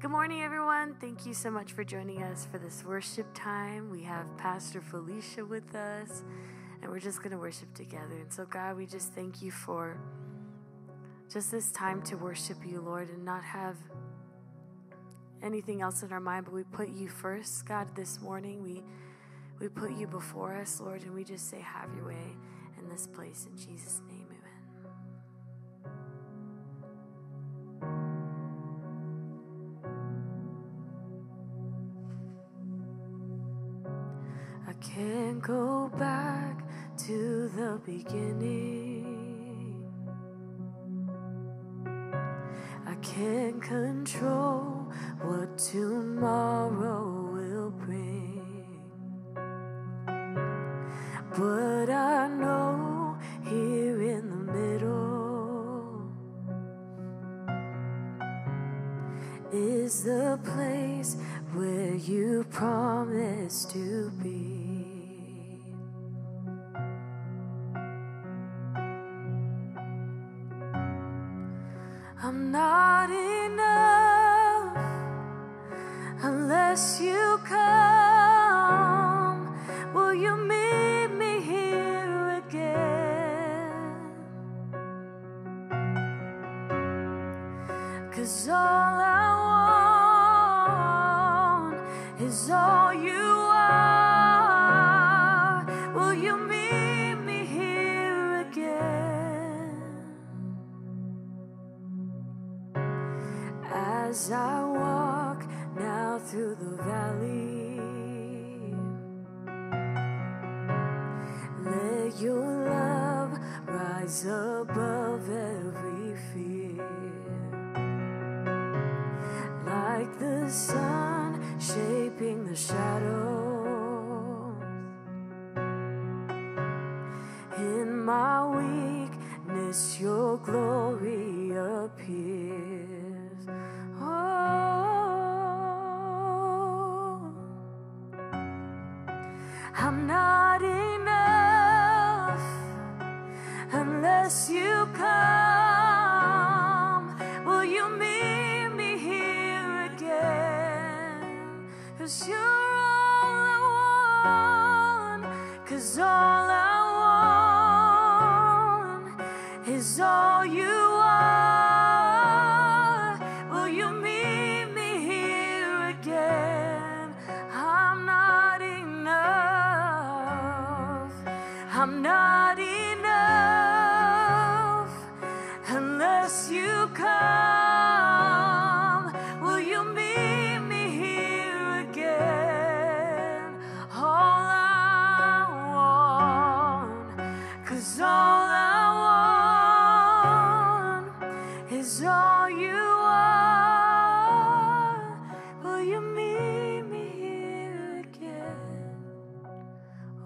Good morning, everyone. Thank you so much for joining us for this worship time. We have Pastor Felicia with us, and we're just going to worship together. And so, God, we just thank you for just this time to worship you, Lord, and not have anything else in our mind, but we put you first, God, this morning. We put you before us, Lord, and we just say, have your way in this place, in Jesus' name. Can't go back to the beginning. I can't control what tomorrow will bring, but I know here in the middle is the place where you promised to be. I'm not enough unless you come. Will you meet me here again? 'Cause all I want is all you are. As I walk now through the valley, let your love rise above every fear. Like the sun shaping the shadows, in my weakness your glory appears. I'm not enough unless you come. Will you meet me here again? 'Cause you're all I want. 'Cause all I want is all you are. Will you meet me here again? I'm not enough. I'm not enough unless you come. Will you meet me here again? All I want, 'cause all I want is all you are. Will you meet me here again?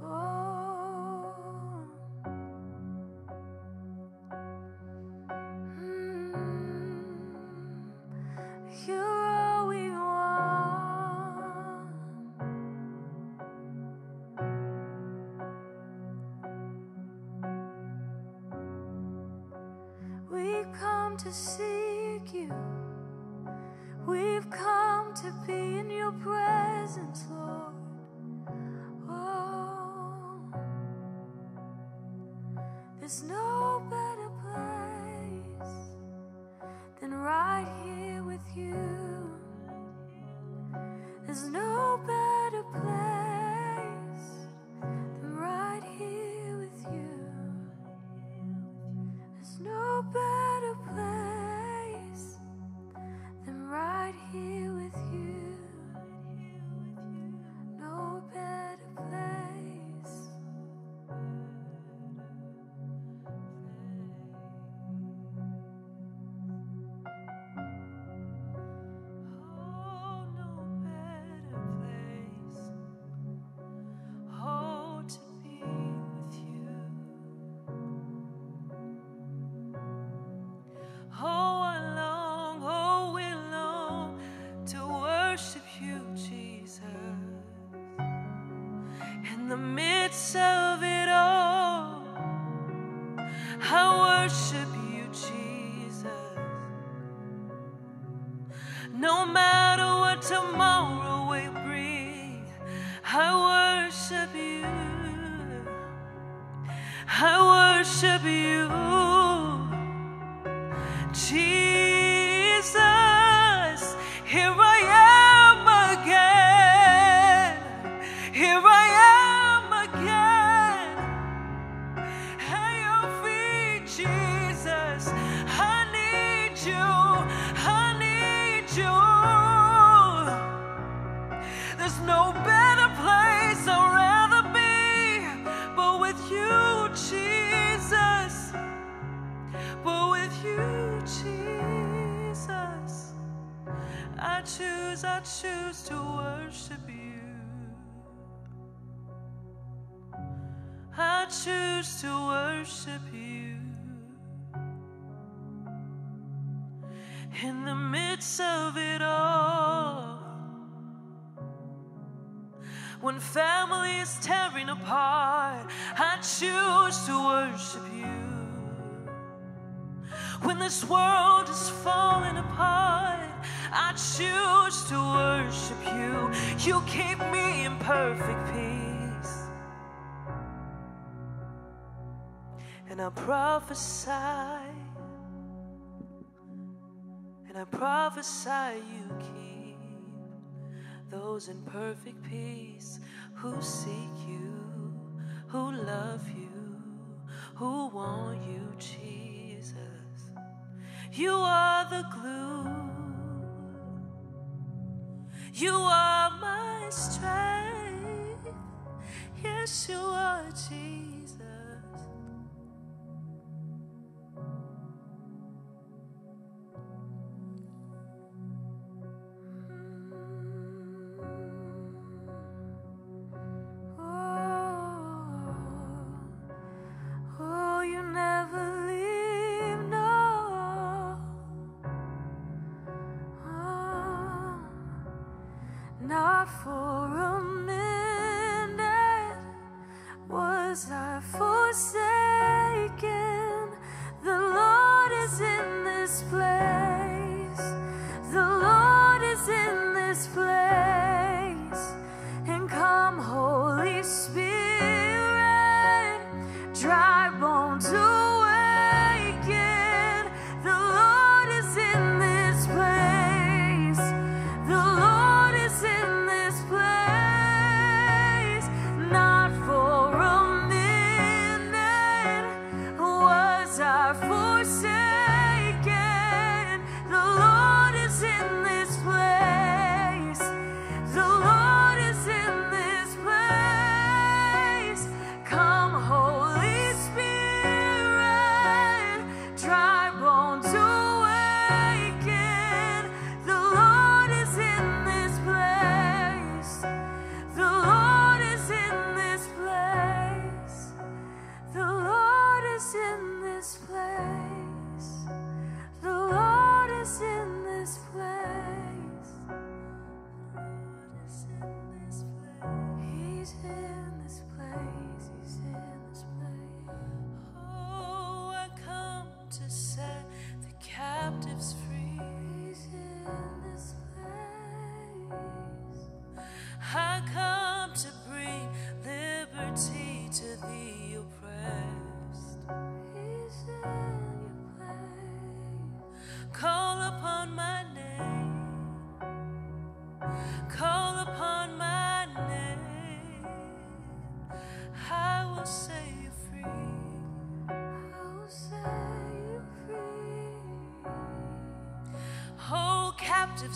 Oh. To seek you, we've come to be in your presence, Lord. Oh, there's no better place than right here with you. There's no better place than right here with you. There's no better place. the midst of it all, I worship you, Jesus. No matter what tomorrow will bring, I worship you. I worship you, Jesus. Here I am again. Here I am again. At your feet, Jesus. I need you. I need you. There's no better place I'd rather be but with you. Jesus, but with you, Jesus, I choose to worship you. I choose to worship you. In the midst of it all, when family is tearing apart, I choose to worship you. When this world is falling apart, I choose to worship you. You keep me in perfect peace, and I prophesy, and I prophesy you keep those in perfect peace who seek you, who love you, who want you, Jesus. You are the glue. You are my strength. Yes, you are, Jesus.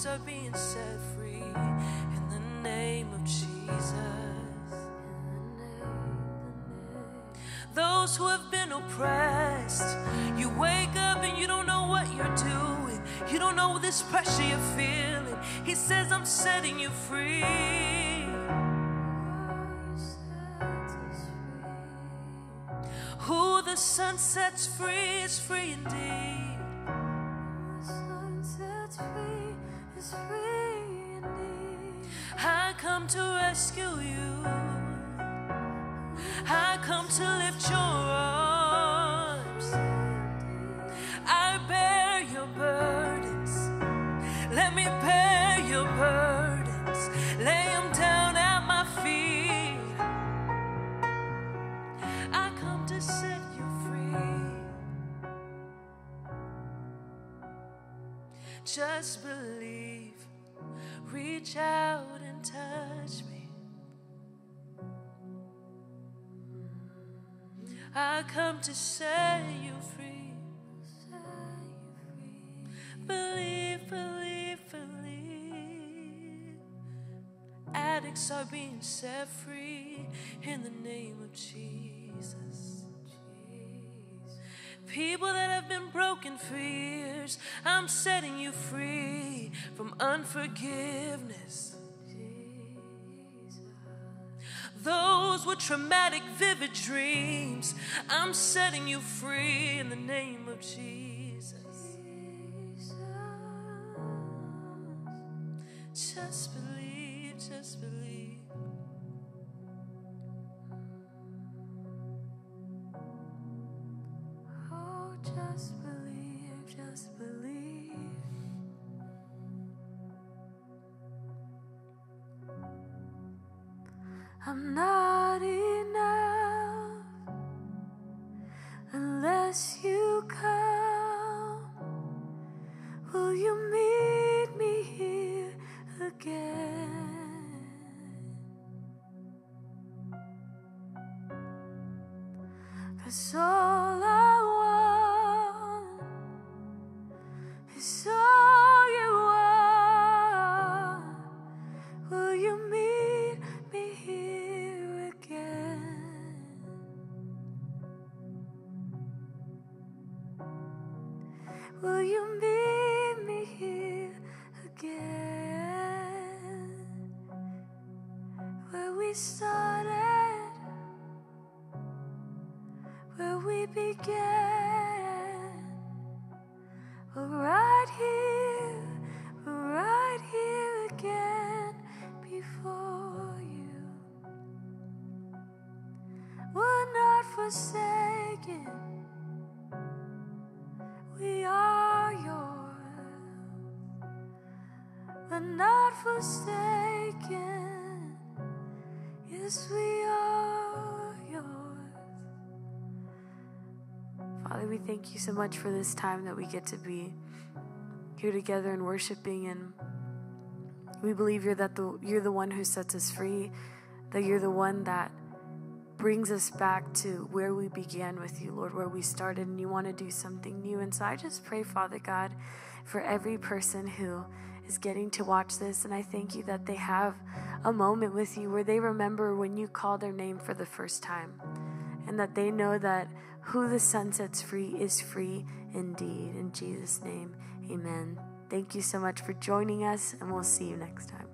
Are being set free in the name of Jesus. Those who have been oppressed, you wake up and you don't know what you're doing. You don't know this pressure you're feeling. He says, I'm setting you free. Who the sun sets free is free indeed. I come to rescue you. I come to lift your arms. I bear your burdens. Let me bear your burdens. Lay them down at my feet. I come to set you free. Just believe. Reach out and touch me. I come to set you free. Believe, believe, believe. Addicts are being set free in the name of Jesus. People that have been broken for years, I'm setting you free from unforgiveness. Those were traumatic, vivid dreams. I'm setting you free in the name of Jesus. Just believe, just believe. Oh, just believe, just believe. I'm not enough unless you come. Will you meet me here again? Cause all I want is all you are. Will you meet me here? Will you meet me here again, where we started, where we began? We're right here again before you. We're not forsaken. We are yours. We're not forsaken. Yes, we are yours. Father, we thank you so much for this time that we get to be here together and worshiping. And we believe you're the one who sets us free, that you're the one that brings us back to where we began with you, Lord, where we started, and you want to do something new. And so I just pray, Father God, for every person who is getting to watch this, and I thank you that they have a moment with you where they remember when you called their name for the first time, and that they know that who the Son sets free is free indeed. In Jesus' name, amen. Thank you so much for joining us, and we'll see you next time.